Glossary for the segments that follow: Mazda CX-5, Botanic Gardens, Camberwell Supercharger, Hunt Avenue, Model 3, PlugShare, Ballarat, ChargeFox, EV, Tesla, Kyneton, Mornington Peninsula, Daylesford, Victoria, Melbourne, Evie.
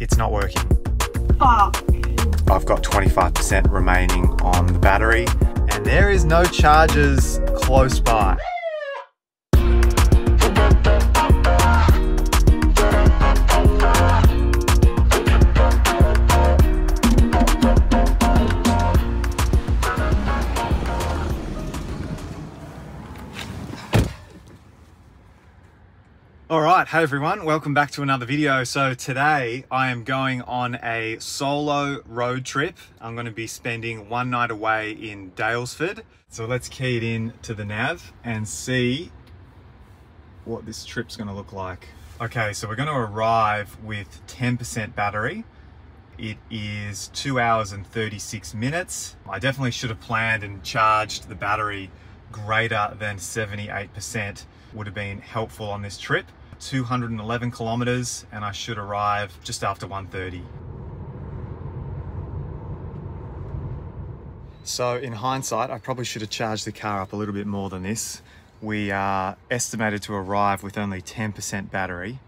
it's not working. Fuck. I've got 25% remaining on the battery and there is no chargers close by. All right, hey everyone, welcome back to another video. So today I am going on a solo road trip. I'm going to be spending one night away in Daylesford. So let's key it in to the nav and see what this trip's going to look like. Okay, so we're going to arrive with 10% battery. It is 2 hours and 36 minutes. I definitely should have planned and charged the battery greater than 78%. Would have been helpful on this trip. 211 kilometers and I should arrive just after 1:30. So in hindsight, I probably should have charged the car up a little bit more than this. We are estimated to arrive with only 10% battery,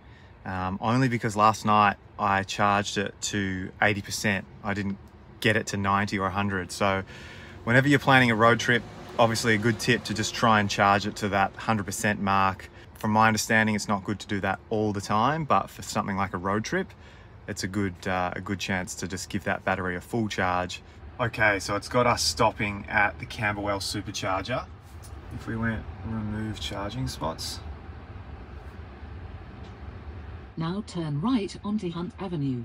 only because last night I charged it to 80%. I didn't get it to 90 or 100. So whenever you're planning a road trip, obviously a good tip to just try and charge it to that 100% mark. From my understanding, it's not good to do that all the time, but for something like a road trip, it's a good chance to just give that battery a full charge. Okay, so it's got us stopping at the Camberwell Supercharger. If we went remove charging spots. Now turn right onto Hunt Avenue.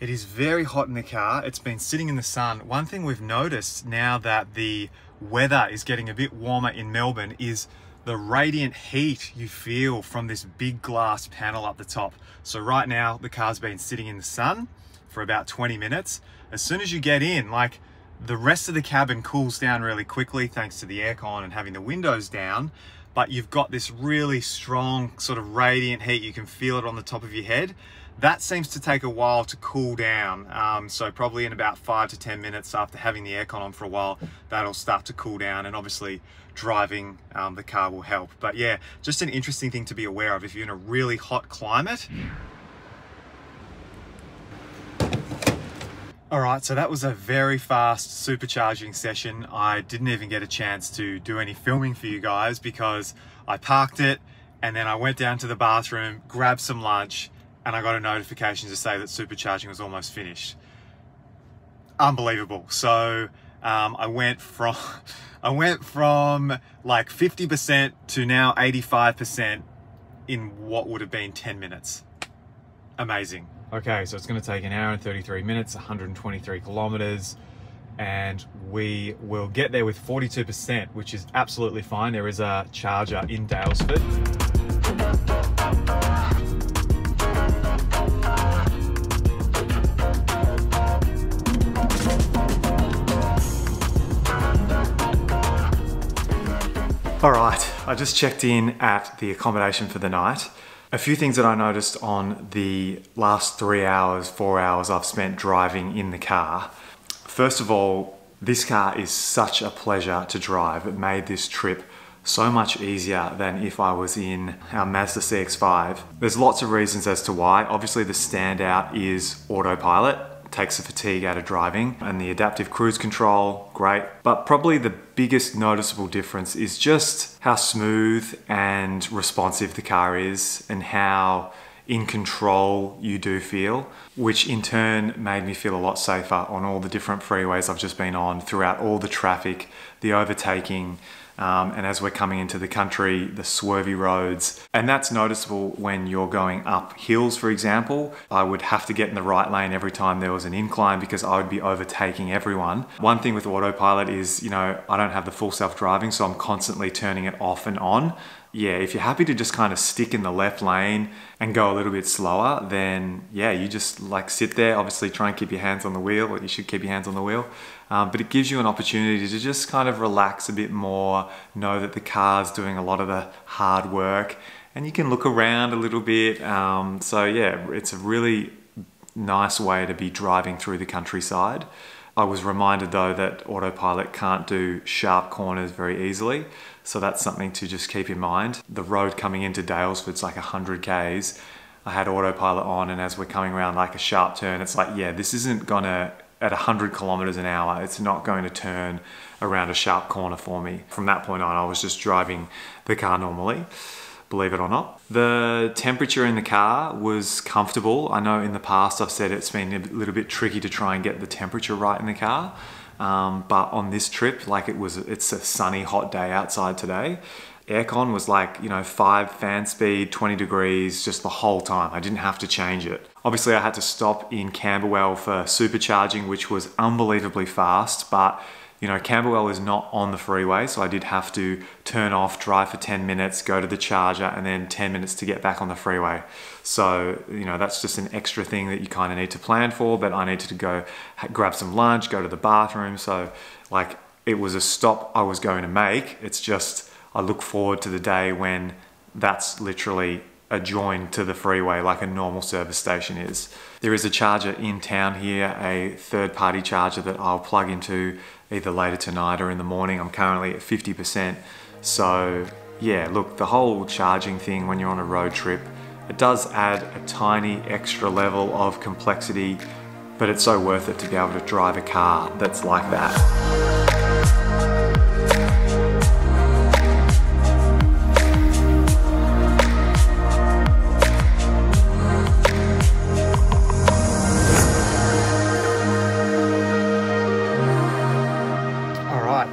It is very hot in the car. It's been sitting in the sun. One thing we've noticed now that the weather is getting a bit warmer in Melbourne is the radiant heat you feel from this big glass panel up the top. So right now the car's been sitting in the sun for about 20 minutes. As soon as you get in, like, the rest of the cabin cools down really quickly thanks to the aircon and having the windows down, but you've got this really strong sort of radiant heat. You can feel it on the top of your head. That seems to take a while to cool down, so probably in about 5 to 10 minutes after having the aircon on for a while, that'll start to cool down, and obviously driving the car will help. But yeah, just an interesting thing to be aware of if you're in a really hot climate. All right, so that was a very fast supercharging session. I didn't even get a chance to do any filming for you guys because I parked it and then I went down to the bathroom, grabbed some lunch, and I got a notification to say that supercharging was almost finished. Unbelievable. So I went from like 50% to now 85% in what would have been 10 minutes. Amazing. Okay, so it's gonna take 1 hour and 33 minutes, 123 kilometers, and we will get there with 42%, which is absolutely fine. There is a charger in Daylesford. All right, I just checked in at the accommodation for the night. A few things that I noticed on the last 4 hours I've spent driving in the car. First of all, this car is such a pleasure to drive. It made this trip so much easier than if I was in our Mazda CX-5. There's lots of reasons as to why. Obviously the standout is autopilot. Takes the fatigue out of driving, and the adaptive cruise control, great. But probably the biggest noticeable difference is just how smooth and responsive the car is and how in control you do feel, which in turn made me feel a lot safer on all the different freeways I've just been on, throughout all the traffic, the overtaking, and as we're coming into the country, the swervy roads. And that's noticeable when you're going up hills, for example. I would have to get in the right lane every time there was an incline because I would be overtaking everyone. One thing with autopilot is, you know, I don't have the full self-driving, so I'm constantly turning it off and on. Yeah, if you're happy to just kind of stick in the left lane and go a little bit slower, then yeah, you just like sit there, obviously try and keep your hands on the wheel, or you should keep your hands on the wheel, but it gives you an opportunity to just kind of relax a bit more, know that the car's doing a lot of the hard work and you can look around a little bit. So yeah, it's a really nice way to be driving through the countryside. I was reminded though that autopilot can't do sharp corners very easily, so that's something to just keep in mind. The road coming into Daylesford's like 100 k's. I had autopilot on, and as we're coming around like a sharp turn, it's like, yeah, this isn't gonna, at 100 kilometers an hour, it's not going to turn around a sharp corner for me. From that point on, I was just driving the car normally, believe it or not. The temperature in the car was comfortable. I know in the past I've said it's been a little bit tricky to try and get the temperature right in the car. But on this trip, like it's a sunny, hot day outside today. Aircon was like, you know, 5 fan speed, 20 degrees, just the whole time. I didn't have to change it. Obviously I had to stop in Camberwell for supercharging, which was unbelievably fast, but you know, Camberwell is not on the freeway, so I did have to turn off, drive for 10 minutes, go to the charger, and then 10 minutes to get back on the freeway. So, you know, that's just an extra thing that you kind of need to plan for, but I needed to go grab some lunch, go to the bathroom. So like, it was a stop I was going to make. It's just, I look forward to the day when that's literally adjoined to the freeway like a normal service station is. There is a charger in town here, a third-party charger that I'll plug into either later tonight or in the morning. I'm currently at 50%. So yeah, look, the whole charging thing when you're on a road trip, it does add a tiny extra level of complexity, but it's so worth it to be able to drive a car that's like that.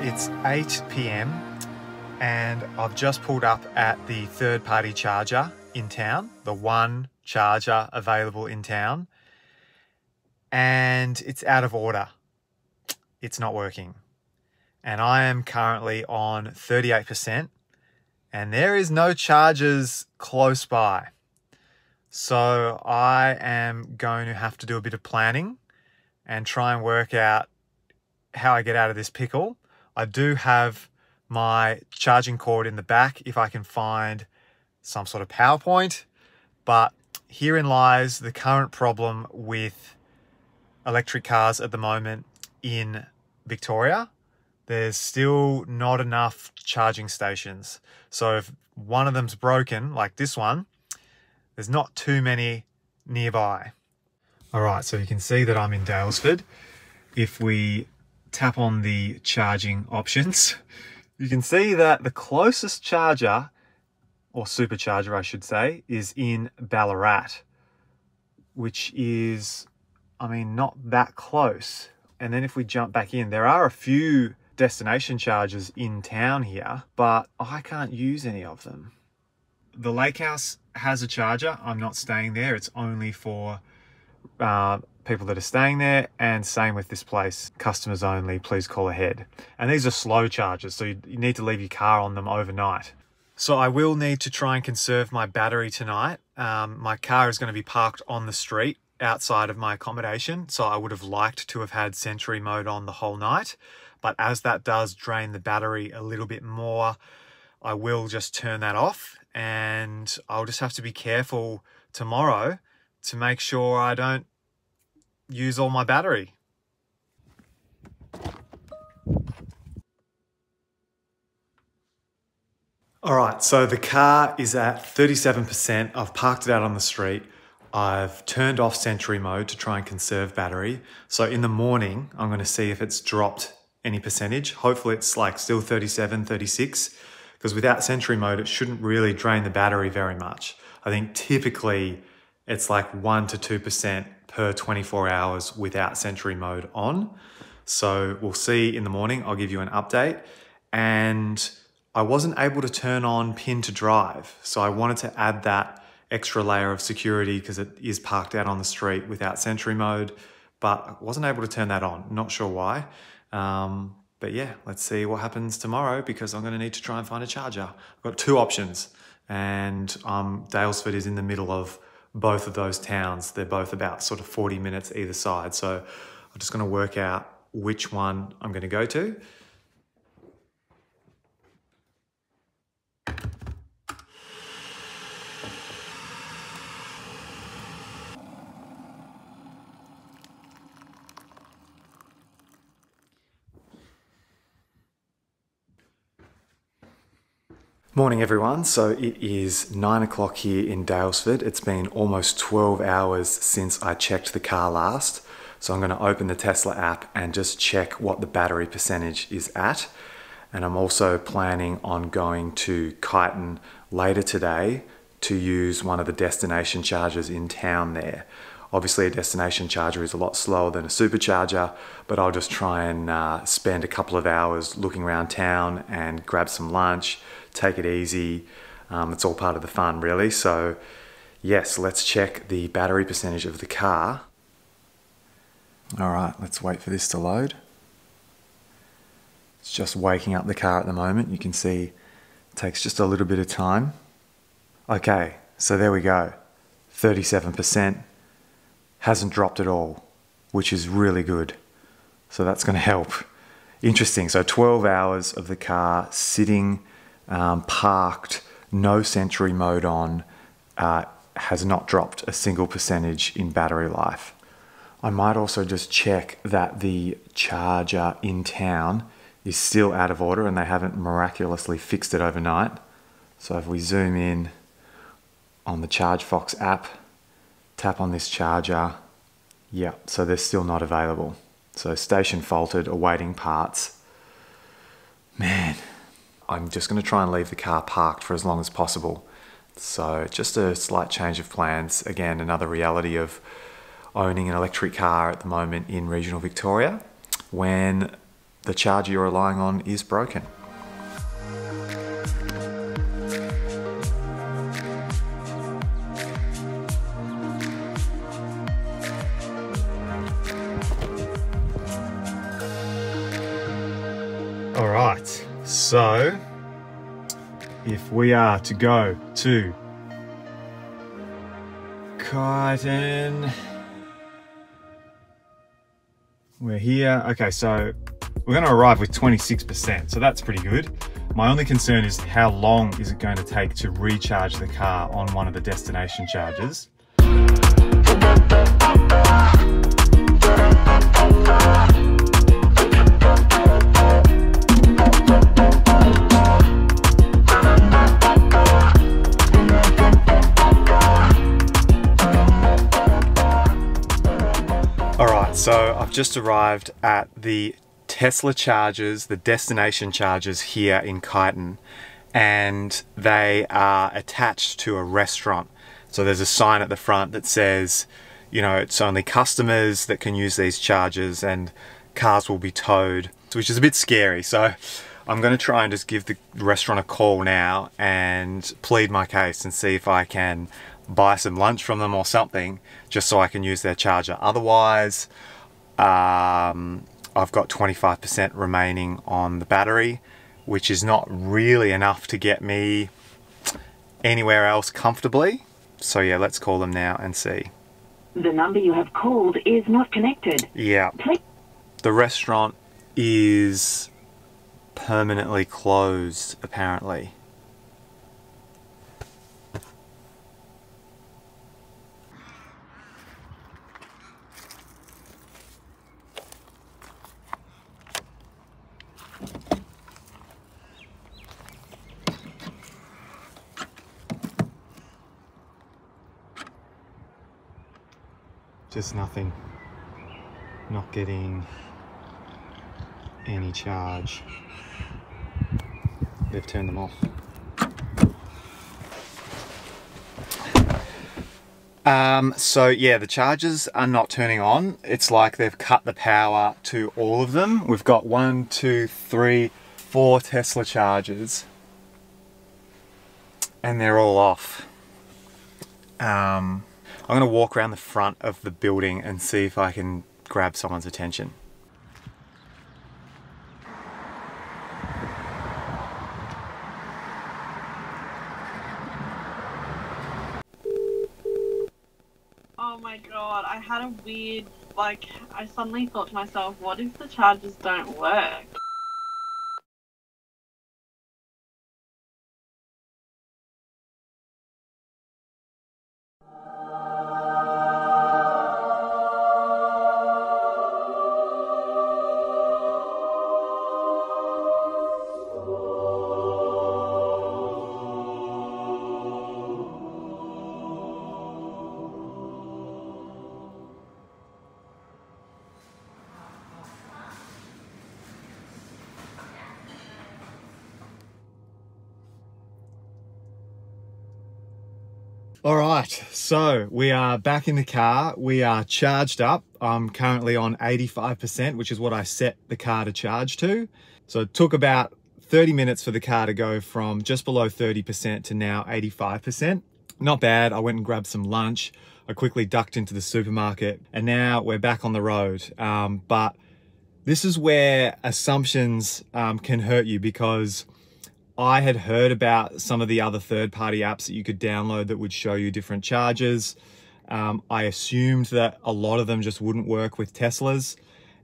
It's 8 p.m. and I've just pulled up at the third-party charger in town, the one charger available in town, and it's out of order. It's not working. And I am currently on 38%, and there is no chargers close by. So I am going to have to do a bit of planning and try and work out how I get out of this pickle. I do have my charging cord in the back if I can find some sort of PowerPoint, but herein lies the current problem with electric cars at the moment in Victoria. There's still not enough charging stations. So if one of them's broken, like this one, there's not too many nearby. All right, so you can see that I'm in Daylesford. If we tap on the charging options, you can see that the closest charger, or supercharger I should say, is in Ballarat, which is, I mean, not that close. And then if we jump back in, there are a few destination chargers in town here, but I can't use any of them. The lake house has a charger. I'm not staying there. It's only for people that are staying there, and same with this place, customers only, please call ahead. And these are slow chargers, so you need to leave your car on them overnight. So I will need to try and conserve my battery tonight. My car is going to be parked on the street outside of my accommodation, so I would have liked to have had Sentry mode on the whole night, but as that does drain the battery a little bit more, I will just turn that off, and I'll just have to be careful tomorrow to make sure I don't use all my battery. All right, so the car is at 37%. I've parked it out on the street. I've turned off Sentry mode to try and conserve battery. So in the morning, I'm going to see if it's dropped any percentage. Hopefully it's like still 37, 36, because without Sentry mode, it shouldn't really drain the battery very much. I think typically it's like 1 to 2% per 24 hours without Sentry mode on. So we'll see in the morning, I'll give you an update. And I wasn't able to turn on pin to drive. So I wanted to add that extra layer of security because it is parked out on the street without Sentry mode, but I wasn't able to turn that on. Not sure why, but yeah, let's see what happens tomorrow because I'm gonna need to try and find a charger. I've got two options, and Daylesford is in the middle of both of those towns. They're both about sort of 40 minutes either side. So I'm just going to work out which one I'm going to go to. Morning everyone, so it is 9 o'clock here in Daylesford. It's been almost 12 hours since I checked the car last. So I'm going to open the Tesla app and just check what the battery percentage is at. And I'm also planning on going to Kyneton later today to use one of the destination chargers in town there. Obviously a destination charger is a lot slower than a supercharger, but I'll just try and spend a couple of hours looking around town and grab some lunch, take it easy. It's all part of the fun really. So yes, let's check the battery percentage of the car. All right, let's wait for this to load. It's just waking up the car at the moment. You can see it takes just a little bit of time. Okay, so there we go, 37%. Hasn't dropped at all, which is really good. So that's going to help. Interesting. So 12 hours of the car sitting, parked, no Sentry mode on, has not dropped a single percentage in battery life. I might also just check that the charger in town is still out of order and they haven't miraculously fixed it overnight. So if we zoom in on the ChargeFox app, tap on this charger. Yeah, so they're still not available. So station faulted, awaiting parts. Man, I'm just gonna try and leave the car parked for as long as possible. So just a slight change of plans. Again, another reality of owning an electric car at the moment in regional Victoria when the charger you're relying on is broken. All right, so if we are to go to Kyneton, we're here. Okay, so we're going to arrive with 26%, so that's pretty good. My only concern is how long is it going to take to recharge the car on one of the destination chargers. So I've just arrived at the Tesla chargers, the destination chargers here in Kyneton, and they are attached to a restaurant. So there's a sign at the front that says, you know, it's only customers that can use these chargers and cars will be towed, which is a bit scary. So I'm going to try and just give the restaurant a call now and plead my case and see if I can buy some lunch from them or something just so I can use their charger. Otherwise, I've got 25% remaining on the battery, which is not really enough to get me anywhere else comfortably. So yeah, let's call them now and see. The number you have called is not connected. Yeah. The restaurant is permanently closed, apparently. Just nothing, not getting any charge. They've turned them off. So yeah, the chargers are not turning on. It's like they've cut the power to all of them. We've got 4 Tesla chargers and they're all off. I'm going to walk around the front of the building and see if I can grab someone's attention. Oh my god, I had a weird, like, I suddenly thought to myself, what if the chargers don't work? All right, so we are back in the car. We are charged up. I'm currently on 85%, which is what I set the car to charge to. So it took about 30 minutes for the car to go from just below 30% to now 85%. Not bad. I went and grabbed some lunch. I quickly ducked into the supermarket and now we're back on the road. But this is where assumptions can hurt you, because I had heard about some of the other third-party apps that you could download that would show you different charges. I assumed that a lot of them just wouldn't work with Teslas.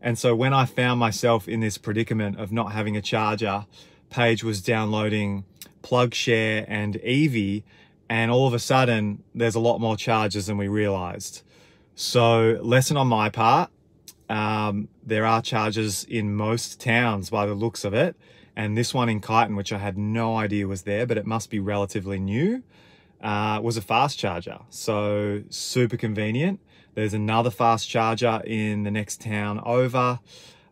And so when I found myself in this predicament of not having a charger, Paige was downloading PlugShare and Evie, and all of a sudden there's a lot more charges than we realized. So lesson on my part, there are charges in most towns by the looks of it. And this one in Kyneton, which I had no idea was there, but it must be relatively new, was a fast charger. So super convenient. There's another fast charger in the next town over.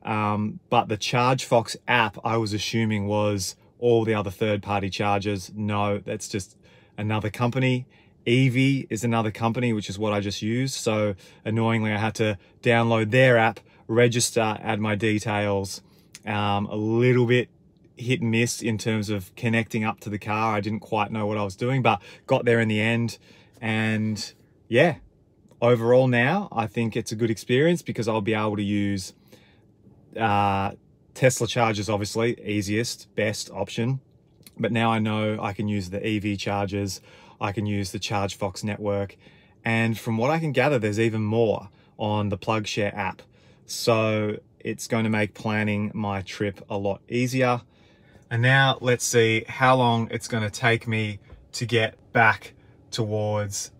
But the ChargeFox app, I was assuming, was all the other third-party chargers. No, that's just another company. Evie is another company, which is what I just used. So annoyingly, I had to download their app, register, add my details. A little bit hit and miss in terms of connecting up to the car. I didn't quite know what I was doing, but got there in the end. And yeah, overall now, I think it's a good experience because I'll be able to use Tesla chargers, obviously, easiest, best option. But now I know I can use the EV chargers, I can use the ChargeFox network. And from what I can gather, there's even more on the PlugShare app. So it's going to make planning my trip a lot easier. And now let's see how long it's going to take me to get back towards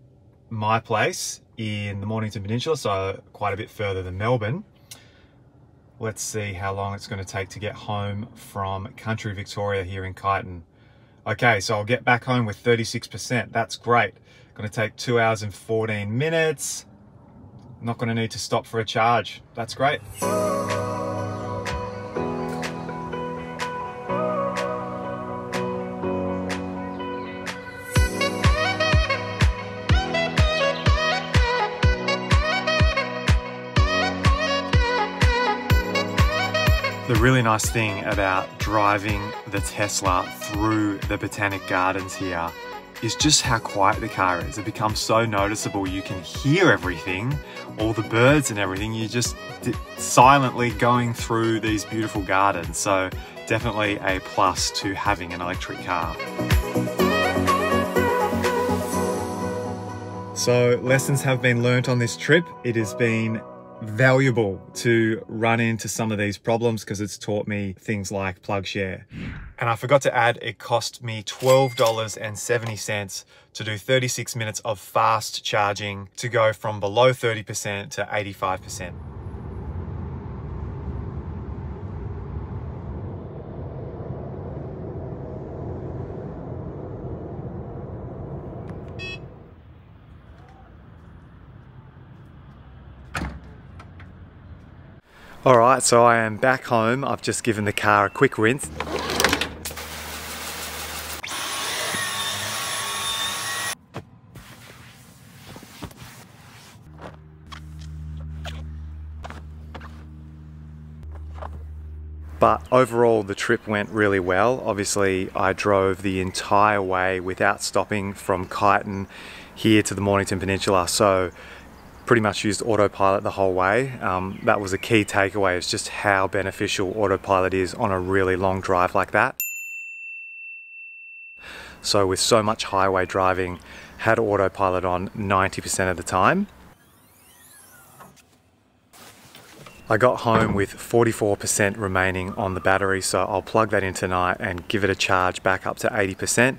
my place in the Mornington Peninsula, so quite a bit further than Melbourne. Let's see how long it's going to take to get home from country Victoria here in Kyneton. Okay, so I'll get back home with 36%. That's great. Going to take 2 hours and 14 minutes. Not going to need to stop for a charge. That's great. The really nice thing about driving the Tesla through the Botanic Gardens here is just how quiet the car is. It becomes so noticeable. You can hear everything, all the birds and everything. You're just silently going through these beautiful gardens. So definitely a plus to having an electric car. So lessons have been learnt on this trip. It has been valuable to run into some of these problems because it's taught me things like PlugShare. And I forgot to add, it cost me $12.70 to do 36 minutes of fast charging to go from below 30% to 85%. All right, so I am back home. I've just given the car a quick rinse. But overall, the trip went really well. Obviously, I drove the entire way without stopping from Kyneton here to the Mornington Peninsula. So pretty much used autopilot the whole way. That was a key takeaway, is just how beneficial autopilot is on a really long drive like that. So with so much highway driving, had autopilot on 90% of the time. I got home with 44% remaining on the battery, so I'll plug that in tonight and give it a charge back up to 80%.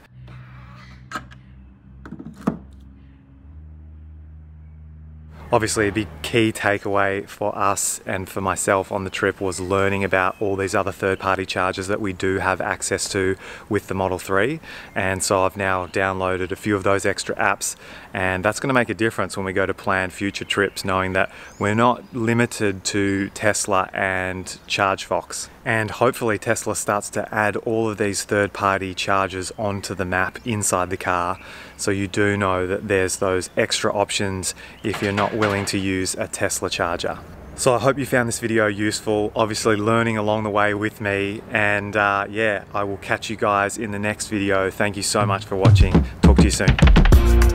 Obviously, the key takeaway for us and for myself on the trip was learning about all these other third-party chargers that we do have access to with the Model 3. And so I've now downloaded a few of those extra apps, and that's going to make a difference when we go to plan future trips, knowing that we're not limited to Tesla and ChargeFox. And hopefully Tesla starts to add all of these third-party chargers onto the map inside the car, so you do know that there's those extra options if you're not willing to use a Tesla charger. So I hope you found this video useful, obviously learning along the way with me, and yeah, I will catch you guys in the next video. Thank you so much for watching. Talk to you soon.